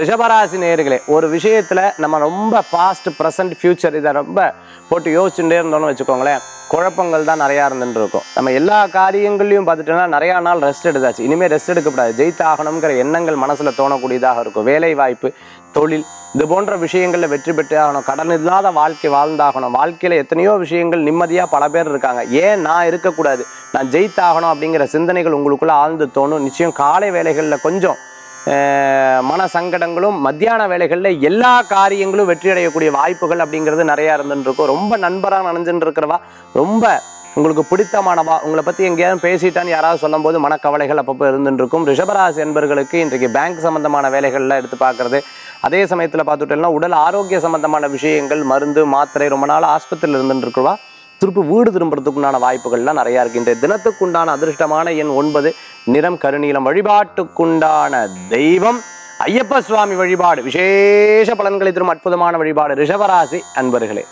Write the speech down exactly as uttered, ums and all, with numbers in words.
ரிஷபராசி நேயர்களே, ஒரு விஷயத்துல நம்ம ரொம்ப பாஸ்ட், ப்ரெசன்ட், ஃபியூச்சர் இதை ரொம்ப போட்டு யோசிச்சுட்டே இருந்தோம்னு வச்சுக்கோங்களேன், குழப்பங்கள் தான் நிறையா இருந்துட்டு இருக்கும். நம்ம எல்லா காரியங்களையும் பார்த்துட்டோம்னா நிறையா நாள் ரெஸ்ட் எடுத்தாச்சு, இனிமேல் ரெஸ்ட் எடுக்கக்கூடாது, ஜெயித்து ஆகணுங்கிற எண்ணங்கள் மனசில் தோணக்கூடியதாக இருக்கும். வேலை வாய்ப்பு, தொழில் இது போன்ற விஷயங்களில் வெற்றி பெற்று ஆகணும், கடன் இல்லாத வாழ்க்கை வாழ்ந்தாகணும், வாழ்க்கையில் எத்தனையோ விஷயங்கள் நிம்மதியாக பல பேர் இருக்காங்க, ஏன் நான் இருக்கக்கூடாது, நான் ஜெயித்தாகணும் அப்படிங்கிற சிந்தனைகள் உங்களுக்குள்ளே ஆழ்ந்து தோணும். நிச்சயம் காலை வேலைகளில் கொஞ்சம் மன சங்கடங்களும், மத்தியான வேலைகளில் எல்லா காரியங்களும் வெற்றி அடையக்கூடிய வாய்ப்புகள் அப்படிங்கிறது நிறையா இருந்துருக்கும். ரொம்ப நண்பராக நினைஞ்சுட்டு இருக்கிறவா, ரொம்ப உங்களுக்கு பிடித்தமானவா, உங்களை பற்றி எங்கேயாவது பேசிட்டான்னு யாராவது சொல்லும் போது மனக்கவலைகள் அப்பப்போ இருந்துருக்கும். ரிஷபராசி என்பர்களுக்கு இன்றைக்கு பேங்க் சம்மந்தமான வேலைகள்லாம் எடுத்து பார்க்குறது, அதே சமயத்தில் பார்த்துட்டோம்னா உடல் ஆரோக்கிய சம்மந்தமான விஷயங்கள், மருந்து மாத்திரை, ரொம்ப நாள் ஆஸ்பத்திரியில் இருந்துருக்குவா, திருப்பி வீடு திரும்புறதுக்குண்டான வாய்ப்புகள்லாம் நிறையா இருக்குது. இன்றைய தினத்துக்குண்டான அதிர்ஷ்டமான எண் ஒன்பது, நிறம் கருநீலம். வழிபாட்டுக்குண்டான தெய்வம் ஐயப்ப சுவாமி வழிபாடு. விசேஷ பலன்களை தரும் அற்புதமான வழிபாடு ரிஷபராசி அன்பர்களே.